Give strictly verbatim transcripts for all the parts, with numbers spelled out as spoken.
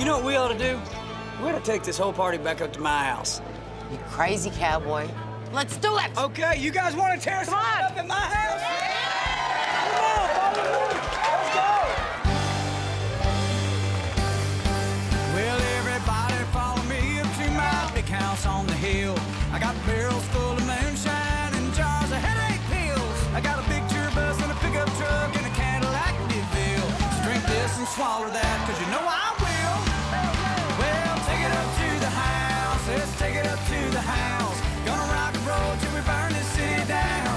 You know what we ought to do? We ought to take this whole party back up to my house. You crazy cowboy. Let's do it! Okay, you guys want to tear us up at my house? Yeah. Come on, follow me. Let's go! Well, everybody follow me up to my big house on the hill. I got barrels full of moonshine and jars of headache pills. I got a big tour bus and a pickup truck and a Cadillac DeVille. So drink this and swallow that, because you know I will. Well, take it up to the house. Let's take it up to the house. Gonna rock and roll till we burn this city down.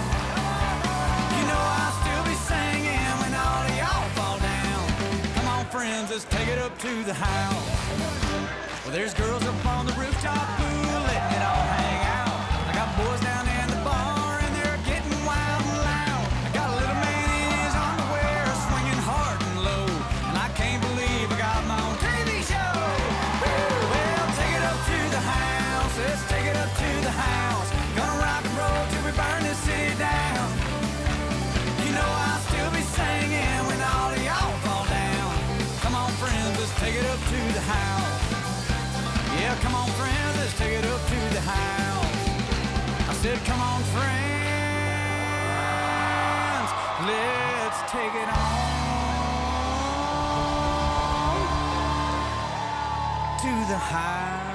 You know I'll still be singing when all of y'all fall down. Come on, friends, let's take it up to the house. Well, there's girls up on the rooftop pool letting it all hang out. I got boys down in the bar and they're getting wild and loud. I got a little man in his underwear swinging hard and low. And I can't believe I got my own T V show. Well, take it up to the house. Let's take it up to the house. Burn this city down. You know I'll still be singing when all of y'all fall down. Come on, friends, let's take it up to the house. Yeah, come on, friends, let's take it up to the house. I said, come on, friends, let's take it on to the house.